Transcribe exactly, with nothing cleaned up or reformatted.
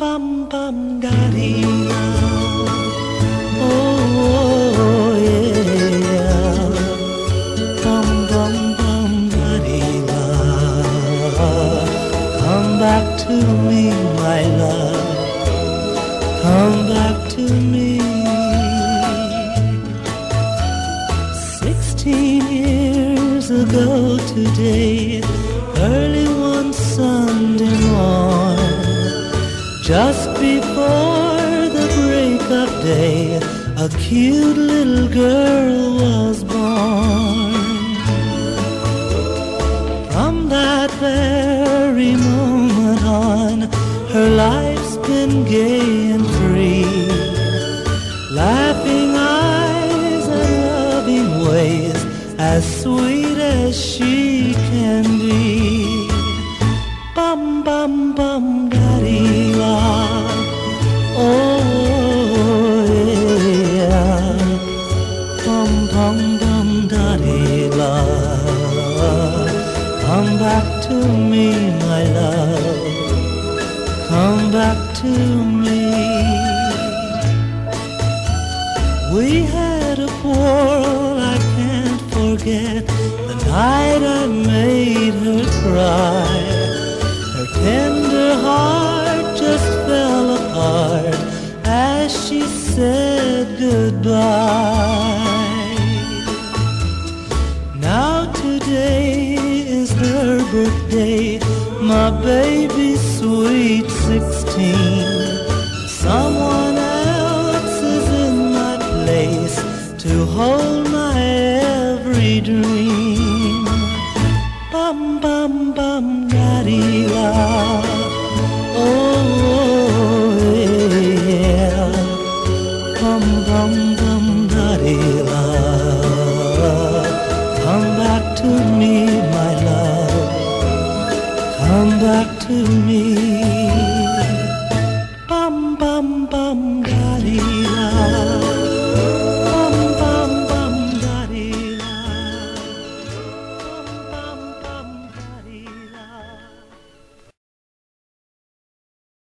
pam pam daria. Oh, oh yeah, pam pam pam daria. Come back to me, my love. Come back to me. Sixteen years ago today, early one Sunday morning, just before the break of day, a cute little girl was born. From that very moment on, her life's been gay and free. Laughing eyes and loving ways, as sweet as she can be. Bum bum bum daddy. Oh yeah, bum bum bum daddy love, come back to me, my love, come back to me. We had a quarrel I can't forget, the night I made her cry. Her tender heart just fell apart as she said goodbye. Now today is her birthday, my baby's sweet sixteen. Someone else is in my place to hold my every dream. Bum bum bum daddy la. Come back to me, my love. Come back to me.